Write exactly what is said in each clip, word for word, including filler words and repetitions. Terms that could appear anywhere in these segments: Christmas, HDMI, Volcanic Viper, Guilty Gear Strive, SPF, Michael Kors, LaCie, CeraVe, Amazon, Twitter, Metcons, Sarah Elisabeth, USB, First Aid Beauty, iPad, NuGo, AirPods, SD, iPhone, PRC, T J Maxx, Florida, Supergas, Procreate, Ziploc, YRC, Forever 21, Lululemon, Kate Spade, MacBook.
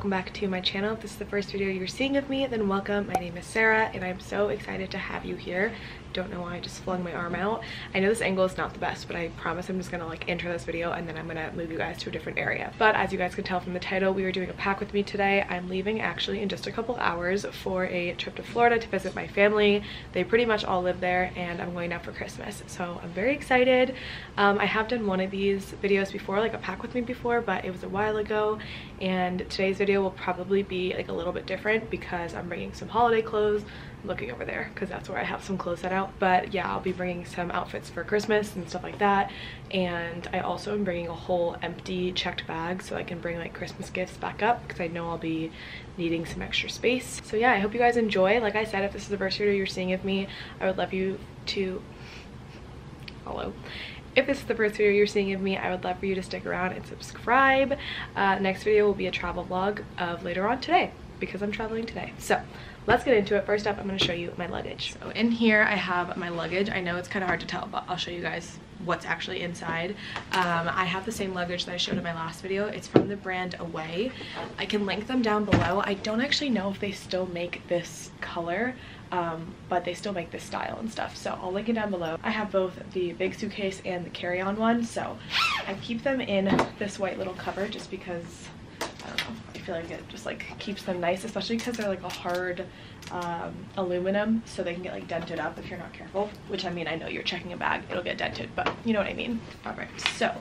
welcome back to my channel. If this is the first video you're seeing of me, then welcome. My name is Sarah and I'm so excited to have you here. Don't know why I just flung my arm out. I know this angle is not the best, but I promise I'm just gonna like intro this video and then I'm gonna move you guys to a different area. But as you guys can tell from the title, we are doing a pack with me today. I'm leaving actually in just a couple hours for a trip to Florida to visit my family. They pretty much all live there and I'm going out for Christmas, so I'm very excited. um, I have done one of these videos before, like a pack with me before, but it was a while ago, and today's video will probably be like a little bit different because I'm bringing some holiday clothes. I'm looking over there because that's where I have some clothes set out. But yeah, I'll be bringing some outfits for Christmas and stuff like that, and I also am bringing a whole empty checked bag so I can bring like Christmas gifts back up because I know I'll be needing some extra space. So yeah, I hope you guys enjoy. Like I said, if this is the first video you're seeing of me, I would love you to follow. If this is the first video you're seeing of me, I would love for you to stick around and subscribe. Uh, next video will be a travel vlog of later on today because I'm traveling today. So let's get into it. First up, I'm going to show you my luggage. So in here I have my luggage. I know it's kind of hard to tell, but I'll show you guys what's actually inside. Um, I have the same luggage that I showed in my last video. It's from the brand Away. I can link them down below. I don't actually know if they still make this color, um, but they still make this style and stuff. So I'll link it down below. I have both the big suitcase and the carry-on one. So I keep them in this white little cover just because, I don't know, I feel like it just like keeps them nice, especially because they're like a hard um, aluminum, so they can get like dented up if you're not careful, which I mean, I know you're checking a bag, it'll get dented, but you know what I mean. All right, so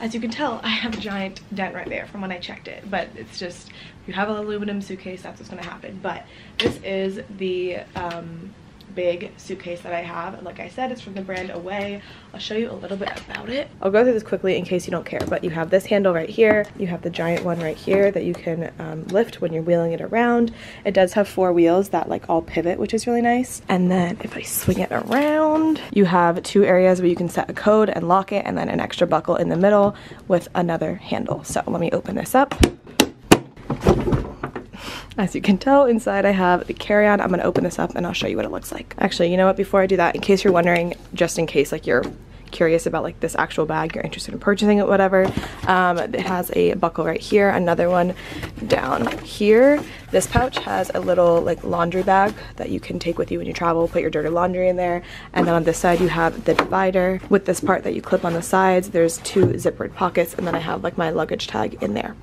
as you can tell, I have a giant dent right there from when I checked it, but it's just, if you have an aluminum suitcase, that's what's gonna happen. But this is the um, big suitcase that I have, and like I said, it's from the brand Away. I'll show you a little bit about it. I'll go through this quickly in case you don't care, but you have this handle right here, you have the giant one right here that you can um, lift when you're wheeling it around. It does have four wheels that like all pivot, which is really nice. And then if I swing it around, you have two areas where you can set a code and lock it, and then an extra buckle in the middle with another handle. So let me open this up. As you can tell, inside I have the carry-on. I'm going to open this up and I'll show you what it looks like. Actually, you know what? Before I do that, in case you're wondering, just in case like you're curious about like this actual bag, you're interested in purchasing it, whatever, um, it has a buckle right here, another one down here. This pouch has a little like laundry bag that you can take with you when you travel, put your dirty laundry in there. And then on this side you have the divider with this part that you clip on the sides. There's two zippered pockets, and then I have like my luggage tag in there.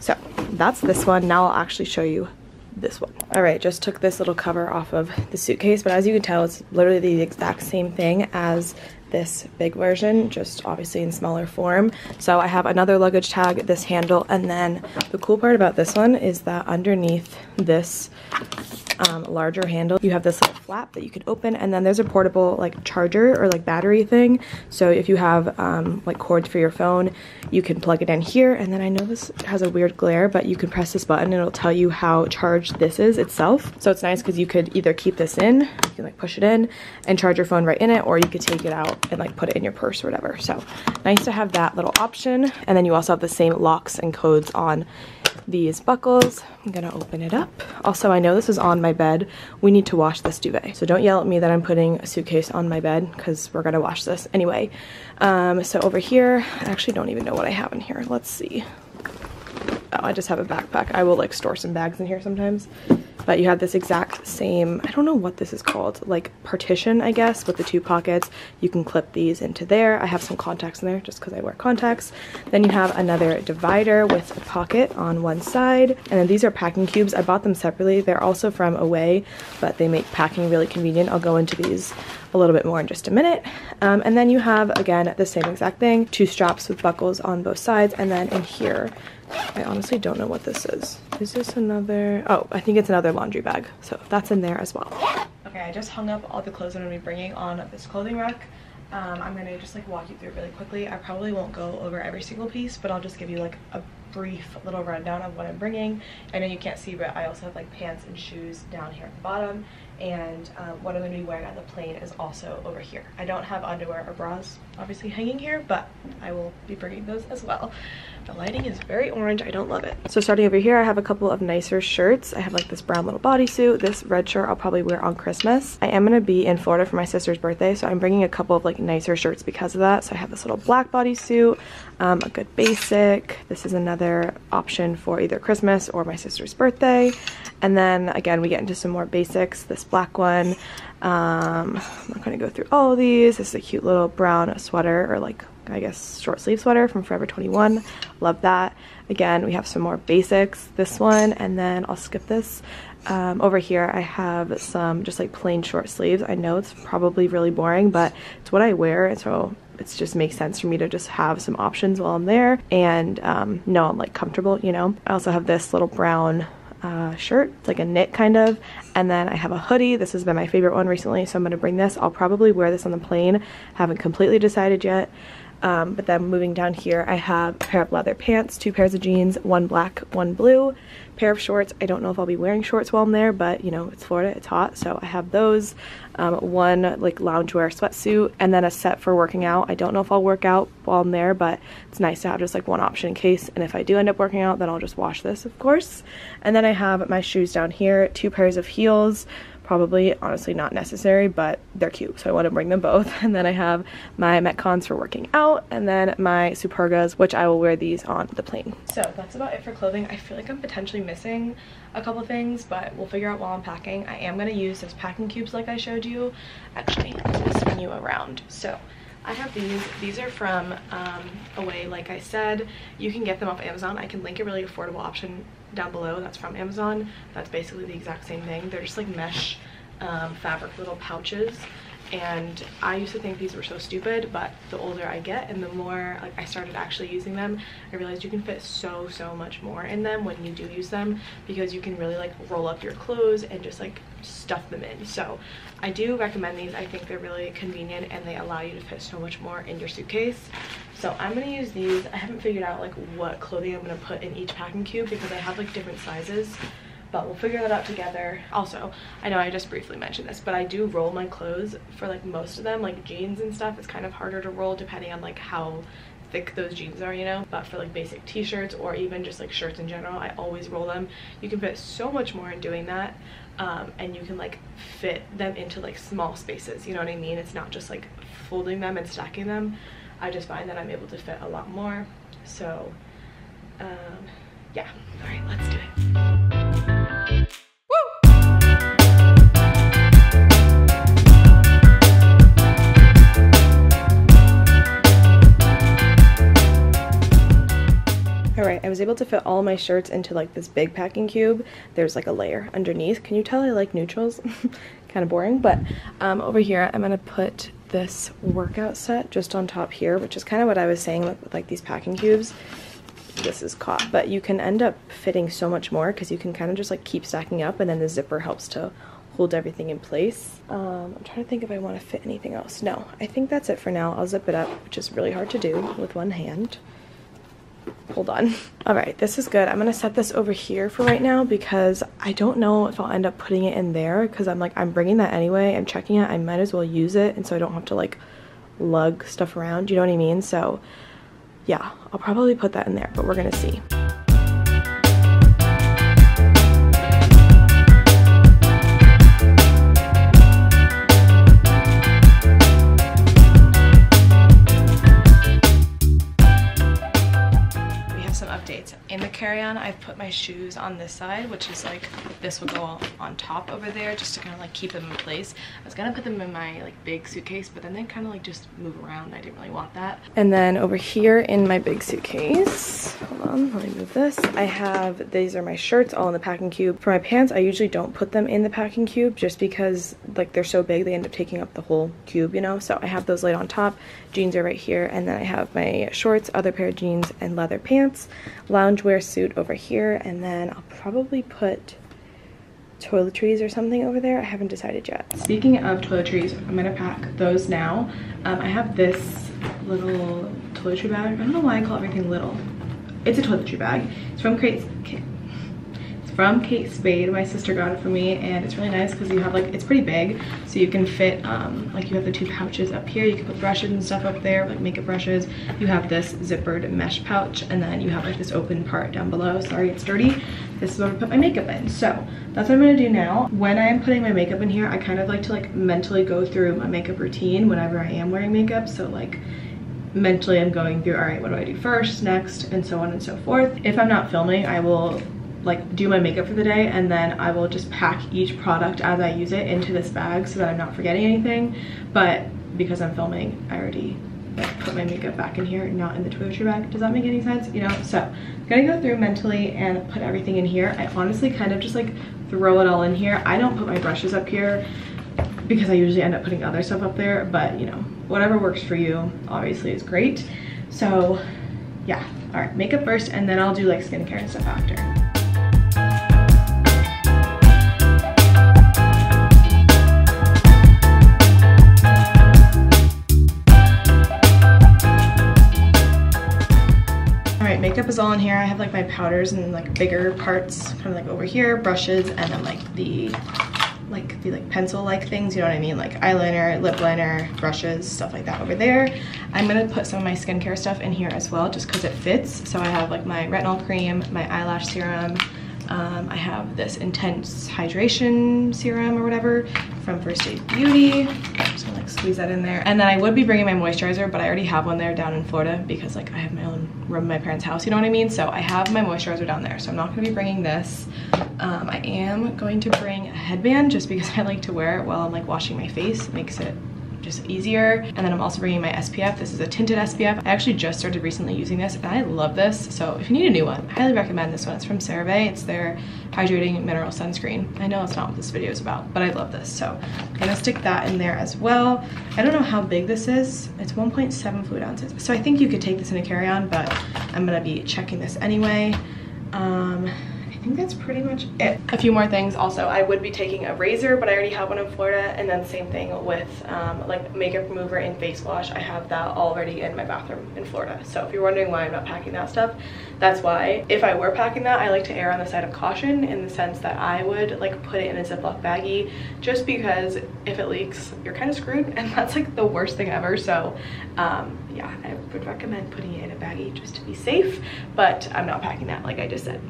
So that's this one. Now I'll actually show you this one. All right, just took this little cover off of the suitcase, but as you can tell, it's literally the exact same thing as this big version, just obviously in smaller form. So I have another luggage tag, this handle, and then the cool part about this one is that underneath this um, larger handle, you have this little flap that you can open, and then there's a portable like charger or like battery thing. So if you have um, like cords for your phone, you can plug it in here. And then I know this has a weird glare, but you can press this button and it'll tell you how charged this is itself. So it's nice because you could either keep this in, you can like push it in and charge your phone right in it, or you could take it out and like put it in your purse or whatever. So nice to have that little option. And then you also have the same locks and codes on these buckles. I'm gonna open it up. Also, I know this is on my bed. We need to wash this duvet, so don't yell at me that I'm putting a suitcase on my bed because we're gonna wash this anyway. Um, so over here, I actually don't even know what I have in here. Let's see. Oh, I just have a backpack. I will like store some bags in here sometimes. But you have this exact same, I don't know what this is called, like partition, I guess, with the two pockets. You can clip these into there. I have some contacts in there just because I wear contacts. Then you have another divider with a pocket on one side. And then these are packing cubes. I bought them separately. They're also from Away, but they make packing really convenient. I'll go into these a little bit more in just a minute. Um, and then you have, again, the same exact thing, two straps with buckles on both sides. And then in here, I honestly don't know what this is. Is this another? Oh, I think it's another laundry bag. So that's in there as well. Okay, I just hung up all the clothes I'm going to be bringing on this clothing rack. Um, I'm going to just like walk you through really quickly. I probably won't go over every single piece, but I'll just give you like a brief little rundown of what I'm bringing. I know you can't see, but I also have like pants and shoes down here at the bottom. and um, what I'm going to be wearing on the plane is also over here. I don't have underwear or bras obviously hanging here, but I will be bringing those as well. The lighting is very orange. I don't love it. So starting over here, I have a couple of nicer shirts. I have like this brown little bodysuit. This red shirt I'll probably wear on Christmas. I am going to be in Florida for my sister's birthday, so I'm bringing a couple of like nicer shirts because of that. So I have this little black bodysuit, um, a good basic. This is another option for either Christmas or my sister's birthday. And then again, we get into some more basics. This black one. Um, I'm not going to go through all of these. This is a cute little brown sweater, or like I guess short sleeve sweater from Forever twenty-one. Love that. Again, we have some more basics. This one, and then I'll skip this. Um, over here I have some just like plain short sleeves. I know it's probably really boring, but it's what I wear, and so it just makes sense for me to just have some options while I'm there and um, know I'm like comfortable, you know. I also have this little brown Uh, shirt. It's like a knit kind of, and then I have a hoodie. This has been my favorite one recently, so I'm going to bring this. I'll probably wear this on the plane. Haven't completely decided yet, um, but then moving down here I have a pair of leather pants, two pairs of jeans, one black, one blue, pair of shorts. I don't know if I'll be wearing shorts while I'm there, but you know, it's Florida, it's hot, so I have those. Um, one like loungewear sweatsuit, and then a set for working out. I don't know if I'll work out while I'm there, but it's nice to have just like one option in case, and if I do end up working out, then I'll just wash this, of course. And then I have my shoes down here, two pairs of heels, probably honestly not necessary, but they're cute, so I want to bring them both. And then I have my Metcons for working out, and then my Supergas, which I will wear these on the plane. So that's about it for clothing. I feel like I'm potentially missing a couple things, but we'll figure out while I'm packing. I am going to use those packing cubes like I showed you. Actually, I'm going to spin you around. So I have these. These are from um, Away, like I said. You can get them off Amazon. I can link a really affordable option down below that's from Amazon. That's basically the exact same thing. They're just like mesh um, fabric little pouches. And I used to think these were so stupid, but the older I get and the more like I started actually using them, I realized you can fit so, so much more in them when you do use them, because you can really like roll up your clothes and just like stuff them in. So I do recommend these. I think they're really convenient and they allow you to fit so much more in your suitcase. So I'm going to use these. I haven't figured out like what clothing I'm going to put in each packing cube because I have like different sizes, but we'll figure that out together. Also, I know I just briefly mentioned this, but I do roll my clothes for like most of them, like jeans and stuff. It's kind of harder to roll depending on like how thick those jeans are, you know, but for like basic t-shirts or even just like shirts in general, I always roll them. You can fit so much more in doing that, um, and you can like fit them into like small spaces, you know what I mean? It's not just like folding them and stacking them. I just find that I'm able to fit a lot more. So um, yeah, all right, let's do it. Alright, I was able to fit all my shirts into like this big packing cube. There's like a layer underneath. Can you tell I like neutrals? Kind of boring, but um, over here I'm going to put this workout set just on top here, which is kind of what I was saying with like these packing cubes. This is caught, but you can end up fitting so much more because you can kind of just like keep stacking up, and then the zipper helps to hold everything in place. Um, I'm trying to think if I want to fit anything else. No, I think that's it for now. I'll zip it up, which is really hard to do with one hand. Hold on. All right, this is good. I'm gonna set this over here for right now because I don't know if I'll end up putting it in there, because I'm like, I'm bringing that anyway. I'm checking it. I might as well use it, and so I don't have to like lug stuff around. You know what I mean? So yeah, I'll probably put that in there, but we're gonna see. In the carry-on, I've put my shoes on this side, which is like, this will go on top over there just to kind of like keep them in place. I was gonna put them in my like big suitcase, but then they kind of like just move around. I didn't really want that. And then over here in my big suitcase, hold on, let me move this. I have, these are my shirts all in the packing cube. For my pants, I usually don't put them in the packing cube just because like they're so big, they end up taking up the whole cube, you know? So I have those laid on top. Jeans are right here. And then I have my shorts, other pair of jeans, and leather pants. Lounge wear suit over here, and then I'll probably put toiletries or something over there. I haven't decided yet. Speaking of toiletries, I'm gonna pack those now. um, I have this little toiletry bag. I don't know why I call everything little. It's a toiletry bag. It's from Kate, Kate, it's from Kate Spade. My sister got it for me, and it's really nice because you have like, it's pretty big, so you can fit um like you have the two pouches up here, you can put brushes and stuff up there, like makeup brushes. You have this zippered mesh pouch, and then you have like this open part down below. Sorry it's dirty. This is where I put my makeup in. So that's what I'm gonna do now. When I'm putting my makeup in here, I kind of like to like mentally go through my makeup routine whenever I am wearing makeup. So like mentally I'm going through, all right, what do I do first, next, and so on and so forth. If I'm not filming, I will like do my makeup for the day, and then I will just pack each product as I use it into this bag so that I'm not forgetting anything. But because I'm filming, I already like put my makeup back in here, not in the toiletry bag. Does that make any sense? You know, so I'm gonna go through mentally and put everything in here. I honestly kind of just like throw it all in here. I don't put my brushes up here because I usually end up putting other stuff up there, but you know, whatever works for you obviously is great. So yeah, all right, makeup first, and then I'll do like skincare and stuff after. Makeup is all in here. I have like my powders and like bigger parts kind of like over here, brushes, and then like the like the like pencil like things, you know what I mean, like eyeliner, lip liner, brushes, stuff like that over there. I'm gonna put some of my skincare stuff in here as well just because it fits. So I have like my retinol cream, my eyelash serum, um, I have this intense hydration serum or whatever from First Aid Beauty. I'm just gonna like squeeze that in there, and then I would be bringing my moisturizer, but I already have one there down in Florida because like I have my own room in my parents' house, you know what I mean? So I have my moisturizer down there, so I'm not gonna be bringing this. Um, I am going to bring a headband just because I like to wear it while I'm like washing my face. It makes it just easier. And then I'm also bringing my S P F. This is a tinted S P F. I actually just started recently using this and I love this. So if you need a new one, I highly recommend this one. It's from CeraVe. It's their hydrating mineral sunscreen. I know it's not what this video is about, but I love this. So I'm gonna stick that in there as well. I don't know how big this is. It's one point seven fluid ounces. So I think you could take this in a carry-on, but I'm gonna be checking this anyway. Um, I think that's pretty much it. A few more things also. I would be taking a razor, but I already have one in Florida, and then same thing with um, like makeup remover and face wash. I have that already in my bathroom in Florida. So if you're wondering why I'm not packing that stuff, that's why. If I were packing that, I like to err on the side of caution in the sense that I would like put it in a Ziploc baggie just because if it leaks, you're kind of screwed, and that's like the worst thing ever. So um, yeah, I would recommend putting it in a baggie just to be safe, but I'm not packing that like I just said.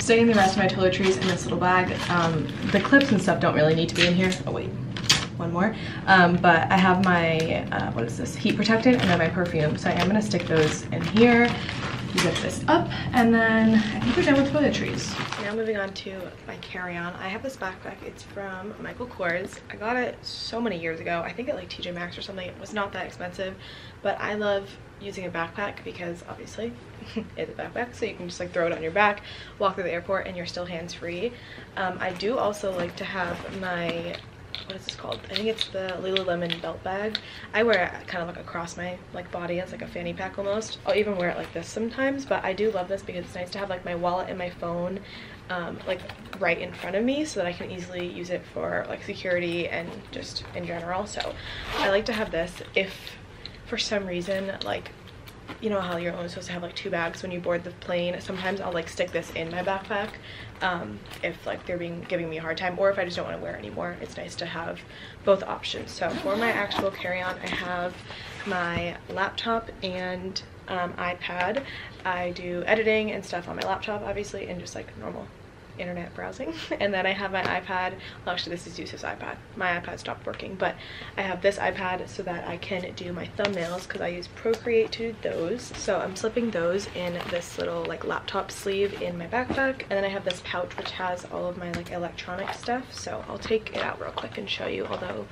Sticking the rest of my toiletries in this little bag. Um, the clips and stuff don't really need to be in here. Oh wait, one more. Um, but I have my, uh, what is this, heat protectant, and then my perfume. So I am gonna stick those in here, zip this up, and then I think we're done with toiletries. Now moving on to my carry-on. I have this backpack, it's from Michael Kors. I got it so many years ago, I think at like T J Maxx or something. It was not that expensive, but I love using a backpack because obviously it's a backpack, so you can just like throw it on your back, walk through the airport, and you're still hands-free. Um, I do also like to have my, what is this called? I think it's the Lululemon belt bag. I wear it kind of like across my like body as like a fanny pack almost. I'll even wear it like this sometimes, but I do love this because it's nice to have like my wallet and my phone um, like right in front of me so that I can easily use it for like security and just in general. So I like to have this if for some reason, like, you know how you're only supposed to have like two bags when you board the plane. Sometimes I'll like stick this in my backpack um, if like they're being giving me a hard time, or if I just don't want to wear it anymore. It's nice to have both options. So for my actual carry-on, I have my laptop and um, iPad. I do editing and stuff on my laptop, obviously, and just like normal internet browsing. And then I have my iPad. Well, actually this is Yusuf's iPad. My iPad stopped working, but I have this iPad so that I can do my thumbnails because I use Procreate to do those. So I'm slipping those in this little like laptop sleeve in my backpack. And then I have this pouch which has all of my like electronic stuff. So I'll take it out real quick and show you, although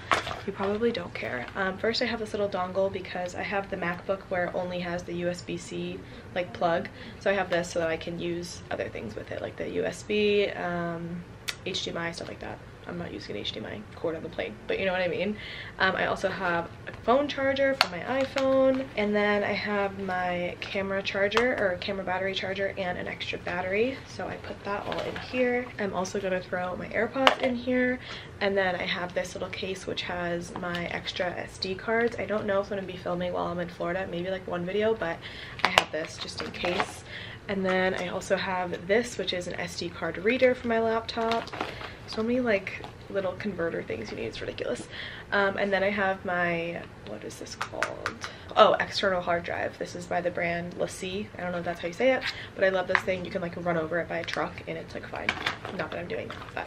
you probably don't care. Um, first I have this little dongle because I have the MacBook where it only has the U S B C like plug. So I have this so that I can use other things with it, like the U S B, Um, H D M I, stuff like that. I'm not using an H D M I cord on the plane, but you know what I mean. Um, I also have a phone charger for my iPhone, and then I have my camera charger or camera battery charger and an extra battery. So I put that all in here. I'm also gonna throw my AirPods in here, and then I have this little case which has my extra S D cards. I don't know if I'm gonna be filming while I'm in Florida, maybe like one video, but I have this just in case. And then I also have this, which is an S D card reader for my laptop. So many like little converter things you need, it's ridiculous. Um, and then I have my, what is this called? Oh, external hard drive. This is by the brand LaCie. I don't know if that's how you say it, but I love this thing. You can like run over it by a truck and it's like fine. Not that I'm doing that, but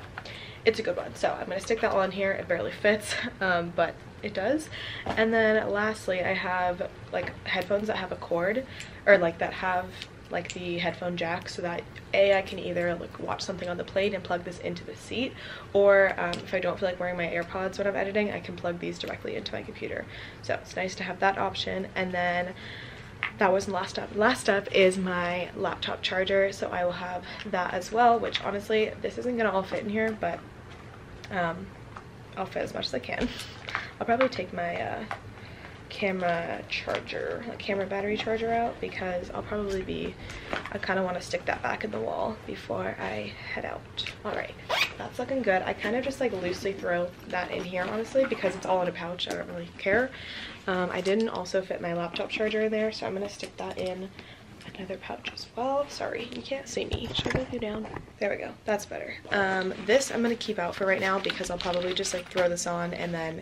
it's a good one. So I'm gonna stick that all in here. It barely fits, um, but it does. And then lastly, I have like headphones that have a cord, or like that have like the headphone jack, so that A, I can either like watch something on the plane and plug this into the seat, or um, if I don't feel like wearing my AirPods when I'm editing, I can plug these directly into my computer. So it's nice to have that option. And then that wasn't last up. Last up is my laptop charger, so I will have that as well, which honestly, this isn't gonna all fit in here, but um, I'll fit as much as I can. I'll probably take my uh, camera charger, like camera battery charger out, because I'll probably be, I kind of want to stick that back in the wall before I head out. All right, that's looking good. I kind of just like loosely throw that in here, honestly, because it's all in a pouch. I don't really care. Um, I didn't also fit my laptop charger in there, so I'm going to stick that in another pouch as well. Sorry, you can't see me. Should I move you down? There we go. That's better. Um, this I'm going to keep out for right now, because I'll probably just like throw this on and then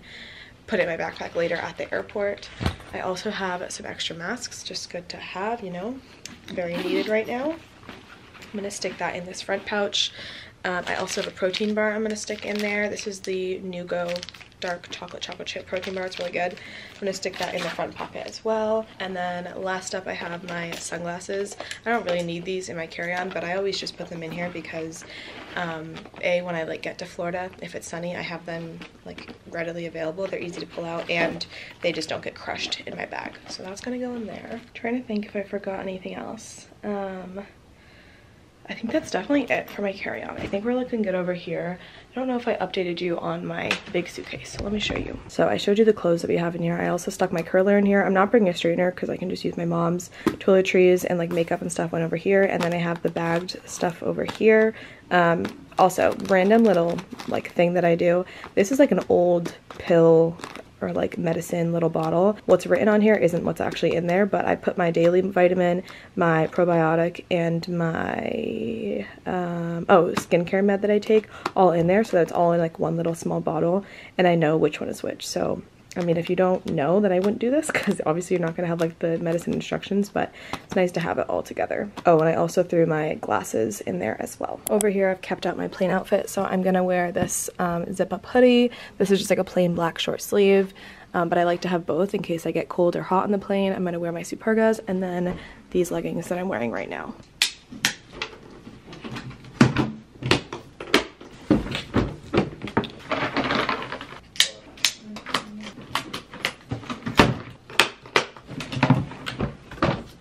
put it in my backpack later at the airport. I also have some extra masks, just good to have, you know, very needed right now. I'm gonna stick that in this front pouch. Um, I also have a protein bar I'm gonna stick in there. This is the NuGo dark chocolate chocolate chip protein bar. It's really good. I'm gonna stick that in the front pocket as well. And then last up, I have my sunglasses. I don't really need these in my carry-on, but I always just put them in here because um a when I like get to Florida, if it's sunny, I have them like readily available. They're easy to pull out and they just don't get crushed in my bag, so that's gonna go in there. I'm trying to think if I forgot anything else. um I think that's definitely it for my carry-on. I think we're looking good over here. I don't know if I updated you on my big suitcase, so let me show you. So I showed you the clothes that we have in here. I also stuck my curler in here. I'm not bringing a straightener because I can just use my mom's toiletries and like makeup and stuff went over here. And then I have the bagged stuff over here. Um, also, random little like thing that I do. This is like an old pill or like medicine little bottle. What's written on here isn't what's actually in there, but I put my daily vitamin, my probiotic, and my um, oh skincare med that I take all in there, so that's all in like one little small bottle, and I know which one is which. So I mean, if you don't know, then I wouldn't do this, because obviously you're not gonna have like the medicine instructions, but it's nice to have it all together. Oh, and I also threw my glasses in there as well. Over here, I've kept out my plain outfit, so I'm gonna wear this um, zip-up hoodie. This is just like a plain black short sleeve, um, but I like to have both in case I get cold or hot on the plane. I'm gonna wear my Supergas, and then these leggings that I'm wearing right now.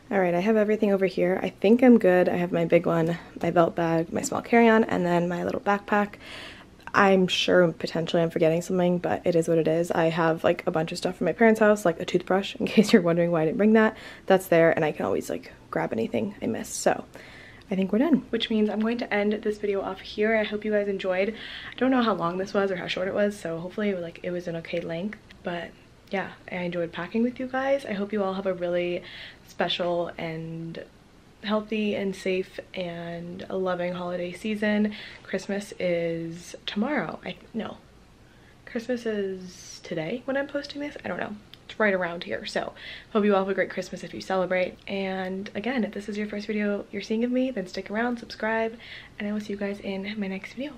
Alright, I have everything over here. I think I'm good. I have my big one, my belt bag, my small carry-on, and then my little backpack. I'm sure potentially I'm forgetting something, but it is what it is. I have like a bunch of stuff from my parents' house, like a toothbrush, in case you're wondering why I didn't bring that. That's there, and I can always like grab anything I missed. So I think we're done, which means I'm going to end this video off here. I hope you guys enjoyed. I don't know how long this was or how short it was, so hopefully like it was an okay length, but yeah, I enjoyed packing with you guys. I hope you all have a really special and healthy and safe and a loving holiday season. Christmas is tomorrow. I no, Christmas is today when I'm posting this. I don't know. It's right around here. So hope you all have a great Christmas if you celebrate. And again, if this is your first video you're seeing of me, then stick around, subscribe, and I will see you guys in my next video.